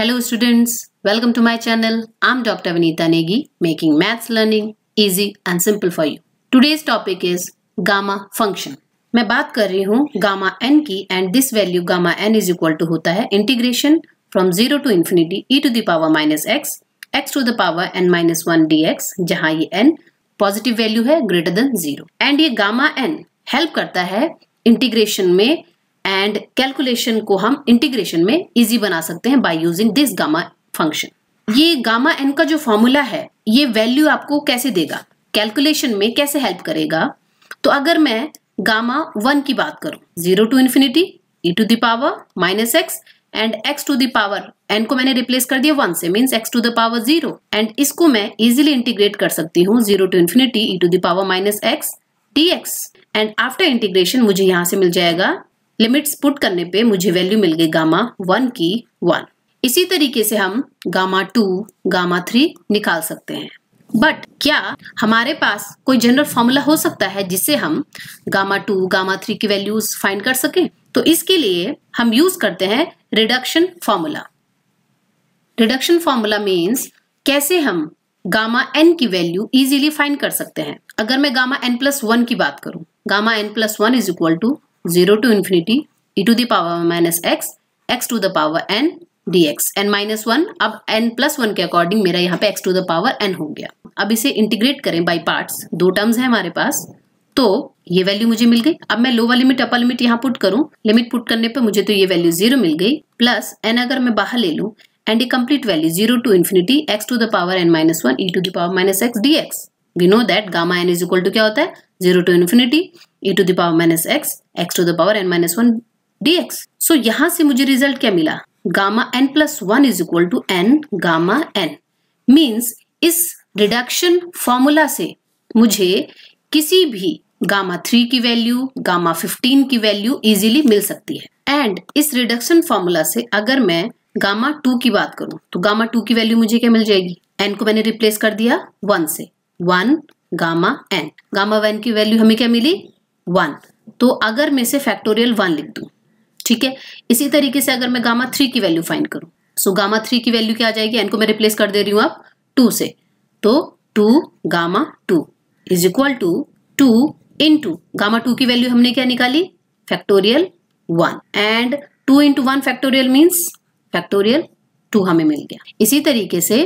Hello students, welcome to my channel. I'm Dr. Vineeta Negi, making maths learning easy and simple for you. Today's topic is gamma function. मैं बात कर रही हूँ gamma n की and this value gamma n is equal to होता है integration from 0 to infinity e to the power minus x, x to the power n minus 1 dx जहाँ ये n पॉजिटिव वैल्यू है greater than 0 and ये gamma n help करता है integration में and calculation को हम इंटीग्रेशन में इजी बना सकते हैं by using this gamma function. ये गामा एन का जो फॉर्मूला है ये वैल्यू आपको कैसे देगा, कैलकुलेशन में कैसे हेल्प करेगा। तो अगर मैं गामा वन की बात करूं, 0 to infinity e to the power minus x and x to the power n को मैंने रिप्लेस कर दिया 1 से, means x to the power 0 and इसको मैं इजिली इंटीग्रेट कर सकती हूँ 0 to infinity e to the power minus x dx and after integration मुझे यहाँ से मिल जाएगा, लिमिट्स पुट करने पे मुझे वैल्यू मिल गई गामा 1 की 1। इसी तरीके से हम गामा 2, गामा 3 निकाल सकते हैं। बट क्या हमारे पास कोई जनरल फॉर्मूला हो सकता है जिससे हम गामा 2, गामा 3 की वैल्यूज फाइंड कर सकें? तो इसके लिए हम यूज करते हैं reduction formula. Reduction formula means कैसे हम गामा n की वैल्यू इजीली फाइंड कर सकते हैं। अगर मैं गामा n+1 की बात करूं, gamma n+1 is equal to 0 to infinity e to the power minus x, x to the power n dx, n minus 1, अब n+1 के अकॉर्डिंग मेरा यहाँ पे x to the power n हो गया। अब इसे इंटीग्रेट करें बाय पार्ट्स, दो टर्म्स हैं हमारे पास, तो ये वैल्यू मुझे मिल गई। अब मैं लोअर लिमिट अपर लिमिट यहाँ पुट करूँ, लिमिट पुट करने पे मुझे तो ये वैल्यू 0 मिल गई प्लस n अगर मैं बाहर ले लूँ and a complete value 0 to infinity x to the power n minus 1 e to the power minus x dx। We know that gamma n is equal to क्या होता है, 0 to infinity e to the power minus x, x to the power n minus 1 dx। So यहाँ से मुझे result क्या मिला, gamma n+1 is equal to n gamma n। Means इस reduction formula से मुझे किसी भी गामा 3 की वैल्यू, गामा 15 की वैल्यू इजीली मिल सकती है। एंड इस रिडक्शन फॉर्मूला से अगर मैं गामा 2 की बात करूं तो गामा 2 की वैल्यू मुझे क्या मिल जाएगी, n को मैंने रिप्लेस कर दिया 1 से, 1 गामा n। गामा 1 की वैल्यू हमें क्या मिली, 1। तो अगर मैं इसे फैक्टोरियल 1 लिख दूं, ठीक है। इसी तरीके से अगर मैं गामा 3 की वैल्यू फाइंड करूं, सो गामा 3 की वैल्यू क्या आ जाएगी, n को मैं रिप्लेस कर दे रही हूं अब 2 से, तो 2 gamma 2 is equal to 2 into gamma 2 की वैल्यू हमने क्या निकाली, factorial 1 and 2 into 1 factorial means factorial 2 हमें मिल गया। इसी तरीके से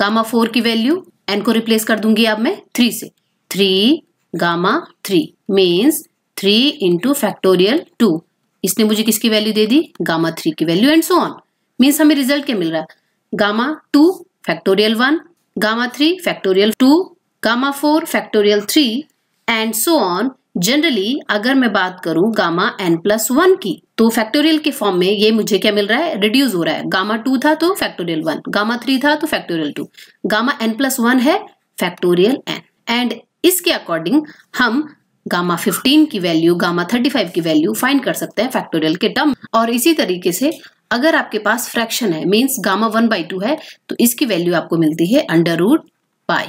गामा 4 की वैल्यू, n को रिप्लेस कर दूंगी अब मैं 3 से, 3 गामा 3 मीन्स 3 इंटू फैक्टोरियल 2, इसने मुझे किसकी वैल्यू दे दी, गामा 3 की value and so on. Means हमें रिजल्ट क्या मिल रहा है, gamma 2 factorial 1, gamma 3 factorial 2, gamma 4 factorial 3 and so on. Generally अगर मैं बात करूं गामा n+1 की तो फैक्टोरियल के फॉर्म में ये मुझे क्या मिल रहा है, रिड्यूस हो रहा है। गामा 2 था तो फैक्टोरियल 1, गामा 3 था तो फैक्टोरियल 2, गामा n+1 है फैक्टोरियल n एंड इसके अकॉर्डिंग हम गामा 15 की वैल्यू, गामा 35 की वैल्यू फाइंड कर सकते हैं फैक्टोरियल के टर्म। और इसी तरीके से अगर आपके पास फ्रैक्शन है, मीन्स गामा 1/2 है, तो इसकी वैल्यू आपको मिलती है √π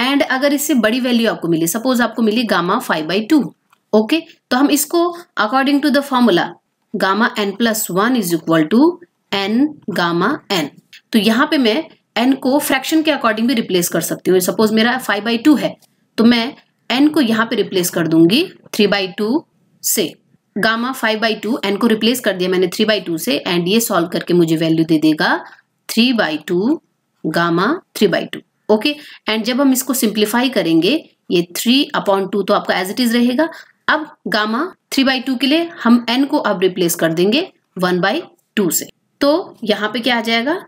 एंड अगर इससे बड़ी वैल्यू आपको मिली, सपोज आपको मिली गामा 5/2, ओके, तो हम इसको according to the formula gamma n+1 is equal to n gamma n, तो यहाँ पे मैं n को फ्रैक्शन के अकॉर्डिंग भी रिप्लेस कर सकती हूँ। सपोज मेरा 5/2 है तो मैं n को यहाँ पे रिप्लेस कर दूंगी 3/2 से, गामा 5/2 n को रिप्लेस कर दिया मैंने 3/2 से एंड ये सॉल्व करके मुझे वैल्यू दे देगा 3/2 गामा 3/2, ओके। एंड जब हम इसको सिंप्लीफाई करेंगे ये 3/2 तो आपका एज इट इज रहेगा। अब गामा 3/2 के लिए हम n को अब रिप्लेस कर देंगे 1/2 से, तो यहाँ पे क्या आ जाएगा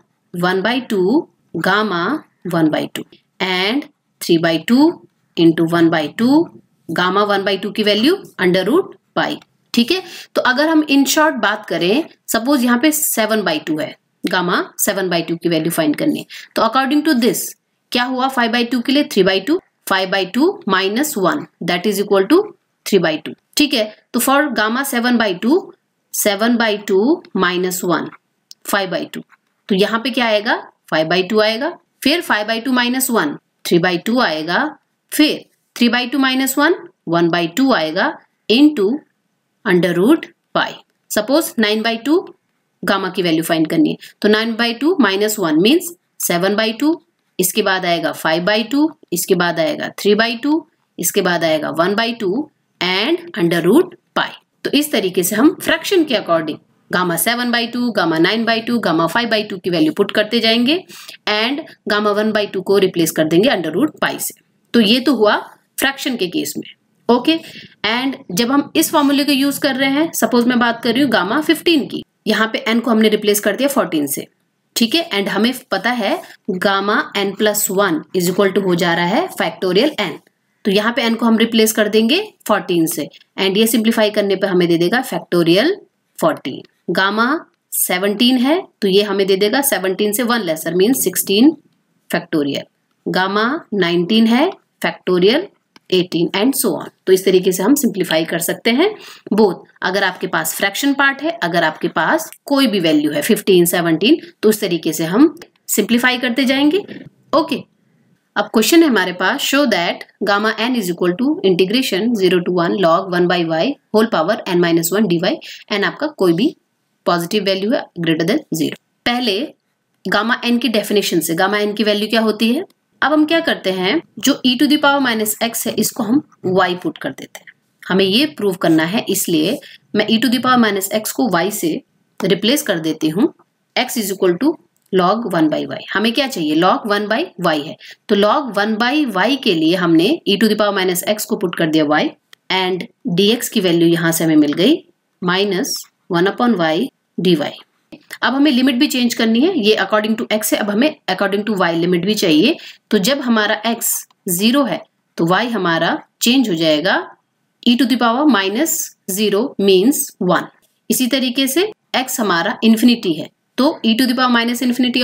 1/2 गामा 1/2 एंड 3/2 इंटू 1/2 गामा 1/2 की वैल्यू √π, ठीक है। तो अगर हम इन शॉर्ट बात करें, सपोज यहाँ पे 7/2 है, गामा 7/2 की वैल्यू फाइंड करनी है, तो अकॉर्डिंग टू दिस क्या हुआ, 5/2 के लिए 3/2, 5/2 minus 1 that is equal to 3/2, ठीक है। तो फॉर गामा 7/2, 7/2 माइनस 1 5/2, तो यहाँ पे क्या आएगा 5/2 आएगा, फिर 5/2 माइनस 1 3/2 आएगा, फिर 3/2 माइनस 1 1/2 आएगा इंटू √π। सपोज 9/2 गामा की वैल्यू फाइंड करनी है। तो 9/2 माइनस 1 मीन्स 7/2, इसके बाद आएगा 5/2, इसके बाद आएगा 3/2, इसके बाद आएगा 1/2 एंड √π। तो इस तरीके से हम फ्रैक्शन के अकॉर्डिंग गामा 7/2, गामा 9/2, गामा 5/2 की वैल्यू पुट करते जाएंगे एंड गामा 1/2 को रिप्लेस कर देंगे √π से। तो ये तो हुआ फ्रैक्शन के केस में, ओके। एंड जब हम इस फॉर्मूले को यूज कर रहे हैं, सपोज मैं बात कर रही हूँ गामा 15 की, यहाँ पे n को हमने रिप्लेस कर दिया 14 से, ठीक है। एंड हमें पता है gamma n+1 is equal to हो जा रहा है फैक्टोरियल n, तो यहाँ पे n को हम रिप्लेस कर देंगे 14 से एंड ये सिंप्लीफाई करने पे हमें दे देगा फैक्टोरियल 14। गामा 17 है तो ये हमें दे देगा 17 से 1 लेसर मीन 16 फैक्टोरियल। गामा 19 है फैक्टोरियल 18 एंड सो ऑन। तो इस तरीके से हम सिंप्लीफाई कर सकते हैं बोथ, अगर आपके पास फ्रैक्शन पार्ट है, अगर आपके पास कोई भी वैल्यू है 15, 17, तो उस तरीके से हम सिंप्लीफाई करते जाएंगे, ओके। अब क्वेश्चन है हमारे पास, show that gamma n is equal to integration 0 to 1 log 1/y whole power n-1 dy, and आपका कोई भी पॉजिटिव वैल्यू है ग्रेटर देन 0। पहले गामा n की डेफिनेशन से गामा n की वैल्यू क्या होती है। अब हम क्या करते हैं, जो e⁻⁻x है इसको हम y पुट कर देते हैं, हमें ये प्रूव करना है, इसलिए मैं e⁻⁻x को y से रिप्लेस कर देती हूँ। x is equal to log 1/y, हमें क्या चाहिए, लॉग 1/y है, तो लॉग 1/y के लिए हमने e⁻⁻x को पुट कर दिया y एंड dx की वैल्यू यहाँ से हमें मिल गई -1/y dy। अब हमें लिमिट भी चेंज करनी है, ये अकॉर्डिंग टू x है, अब हमें अकॉर्डिंग टू y लिमिट भी चाहिए। तो जब हमारा x 0 है तो y हमारा चेंज हो जाएगा e⁻-0 मीन्स 1। इसी तरीके से x हमारा इन्फिनिटी है तो e⁻∞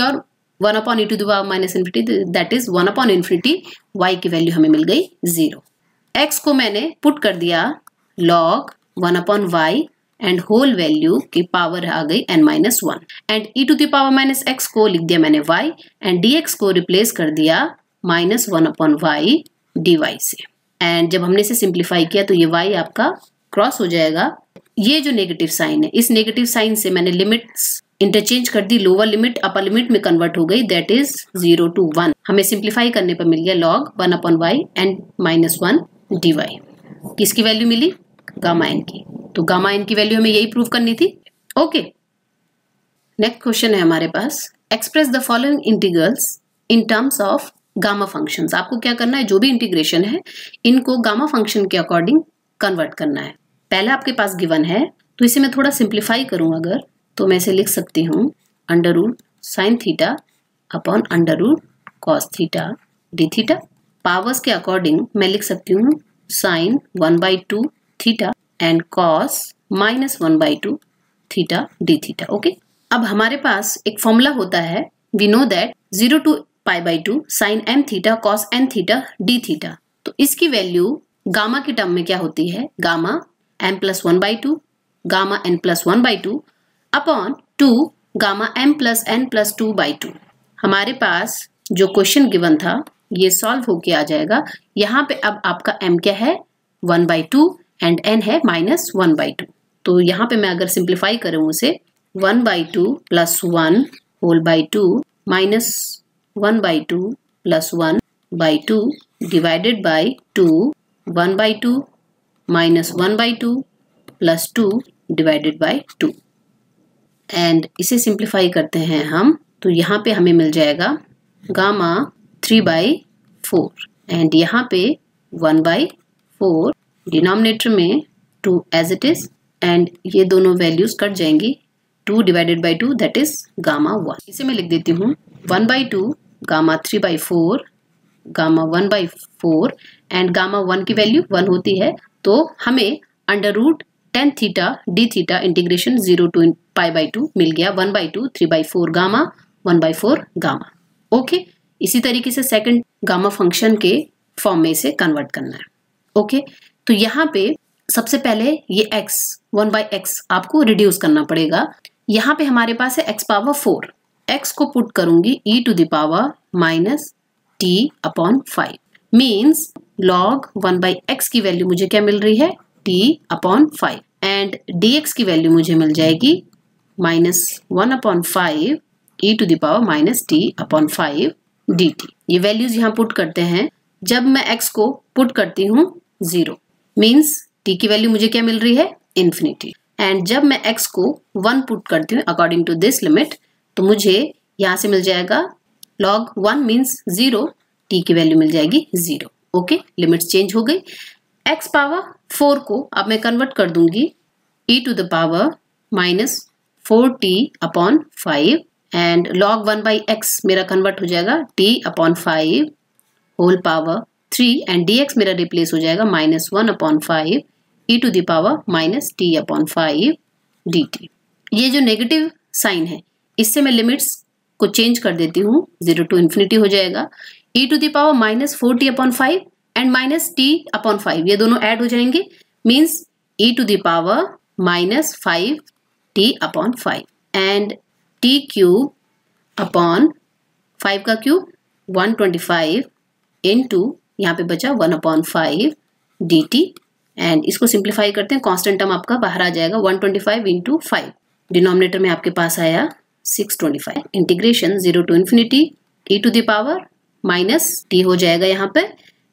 और 1/e⁻∞, दैट इज 1/∞, y की वैल्यू हमें मिल गई 0। x को मैंने पुट कर दिया log 1/y and whole value की पावर आ गई n-1 एंड e⁻⁻x को लिख दिया मैंने y एंड dx को रिप्लेस कर दिया -1/y dy से। एंड जब हमने इसे सिंप्लीफाई किया तो ये y आपका क्रॉस हो जाएगा, ये जो नेगेटिव साइन है इस नेगेटिव साइन से मैंने लिमिट्स इंटरचेंज कर दी, लोअर लिमिट अपर लिमिट में कन्वर्ट हो गई, दैट इज 0 to 1। हमें सिंप्लीफाई करने पर मिल गया log 1/y एंड -1 dy। किसकी वैल्यू मिली, गामा n की, तो गामा n की वैल्यू हमें यही प्रूव करनी थी, ओके। नेक्स्ट क्वेश्चन है हमारे पास, express the following integrals in terms of gamma functions. आपको क्या करना है, जो भी इंटीग्रेशन है इनको गामा फंक्शन के अकॉर्डिंग कन्वर्ट करना है। पहले आपके पास गिवन है तो इसे मैं थोड़ा सिंप्लीफाई करूँ अगर, तो मैं इसे लिख सकती हूँ √sin θ upon √cos θ dθ। Powers के अकॉर्डिंग मैं लिख सकती हूँ sine 1/2 θ and cos -1/2 theta D theta, okay. अब हमारे पास एक फॉर्मूला होता है, we know that 0 to π/2 sine m θ cos n θ D theta. तो इसकी वैल्यू गामा के टर्म में क्या होती है, gamma m+1/2 gamma n+1/2 upon 2 gamma m+n+2/2। हमारे पास जो क्वेश्चन गिवन था ये सॉल्व होके आ जाएगा। यहाँ पे अब आपका m क्या है 1/2 एंड n है -1/2। तो यहाँ पे मैं अगर सिंप्लीफाई करूँ उसे 1/2 + 1 whole by 2 -1/2 + 1/2 divided by 2 1/2 -1/2 + 2 divided by 2। And इसे सिंप्लीफाई करते हैं हम, तो यहाँ पे हमें मिल जाएगा गामा 3/4 एंड यहाँ पे 1/4 डिनोमिनेटर में 2 एज इट इज एंड ये दोनों वैल्यूज कट जाएंगी, 2 divided by 2 that is gamma 1। इसे मैं लिख देती हूँ 1/2 गामा 3/4 गामा 1/4 एंड गामा 1 की वैल्यू 1 होती है, तो हमें √10θ dθ इंटीग्रेशन 0 to π/2 मिल गया 1/2 3/4 गामा 1/4 गामा, ओके। इसी तरीके से सेकेंड गामा फंक्शन के फॉर्म में इसे कन्वर्ट करना है, ओके तो यहाँ पे सबसे पहले ये x 1/x आपको रिड्यूस करना पड़ेगा। यहाँ पे हमारे पास है x⁴, x को पुट करूंगी e⁻-t/5 मीन्स log 1/x की वैल्यू मुझे क्या मिल रही है t/5 एंड dx की वैल्यू मुझे मिल जाएगी minus 1 upon 5 e to the power minus t upon 5 dt. ये वैल्यूज यहाँ पुट करते हैं. जब मैं x को पुट करती हूँ 0 मीन्स t की वैल्यू मुझे क्या मिल रही है, इन्फिनिटी. एंड जब मैं x को 1 पुट करती हूँ अकॉर्डिंग टू दिस लिमिट, तो मुझे यहाँ से मिल जाएगा log 1 मीन्स 0, t की वैल्यू मिल जाएगी 0. ओके, लिमिट्स चेंज हो गई. x पावर 4 को अब मैं कन्वर्ट कर दूंगी e to the power minus 4t upon 5 and log 1 by x मेरा कन्वर्ट हो जाएगा t upon 5 whole power 3 and dx मेरा रिप्लेस हो जाएगा minus 1 upon 5 E to the power minus t upon 5 dt. ये जो नेगेटिव साइन है इससे मैं लिमिट्स को चेंज कर देती हूँ, 0 टू इन्फिनिटी हो जाएगा ई to the power minus 4t upon 5 and minus t upon 5, ये दोनों ऐड हो जाएंगे means E to the power minus 5t upon 5 and T cube upon 5 का क्यूब 125 इनटू यहाँ पे बचा 1 अपॉन 5 डी टी. एंड इसको सिंप्लीफाई करते हैं, कांस्टेंट टर्म आपका बाहर आ जाएगा 125 इंटू 5, डिनोमिनेटर में आपके पास आया 625. Integration 0 to infinity E to the power minus T हो जाएगा यहाँ पे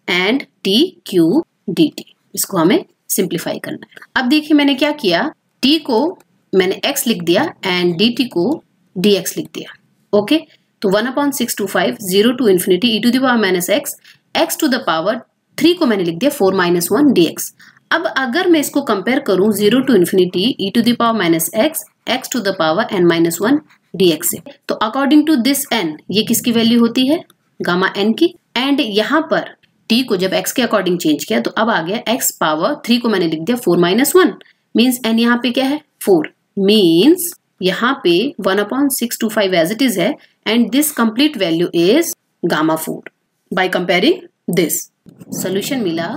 and T cube D T, इसको हमें सिंप्लीफाई करना है. अब देखिए मैंने क्या किया, टी को मैंने x लिख दिया एंड डी टी को dx लिख दिया. ओके, तो 1 upon 625 0 to infinity E to the power minus x, x to the power 3 को मैंने लिख दिया 4 माइनस 1 dx. अब अगर मैं इसको कंपेयर करूं 0 to infinity E to the power minus x, x to the power n minus 1 dx से, तो अकॉर्डिंग टू दिस n ये किसकी वैल्यू होती है, गामा n की. एंड यहाँ पर t को जब x के अकॉर्डिंग चेंज किया तो अब आ गया x पावर 3 को मैंने लिख दिया 4 माइनस 1 मीन्स n यहाँ पे क्या है 4 मीन्स यहाँ पे 1 अपॉन 625 एज इट इज है and this complete value is gamma 4 by comparing this. Solution मिला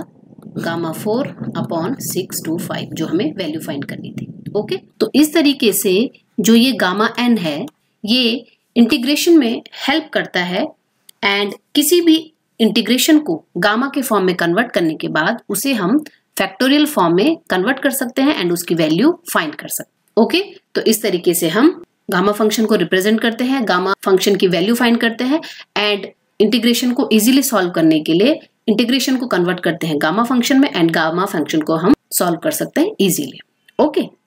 गामा 4 अपॉन 625 जो हमें वैल्यू फाइंड करनी थी. ओके, तो इस तरीके से जो ये गामा एन है ये इंटीग्रेशन में हेल्प करता है एंड किसी भी इंटीग्रेशन को गामा के फॉर्म में कन्वर्ट करने के बाद उसे हम फैक्टोरियल फॉर्म में कन्वर्ट कर सकते हैं एंड उसकी वैल्यू फाइंड कर सकते हैं. ओके, तो इस तरीके से हम गामा फंक्शन को रिप्रेजेंट करते हैं, गामा फंक्शन की वैल्यू फाइंड करते हैं एंड इंटीग्रेशन को इजीली सॉल्व करने के लिए इंटीग्रेशन को कन्वर्ट करते हैं गामा फंक्शन में एंड गामा फंक्शन को हम सॉल्व कर सकते हैं इजीली. ओके.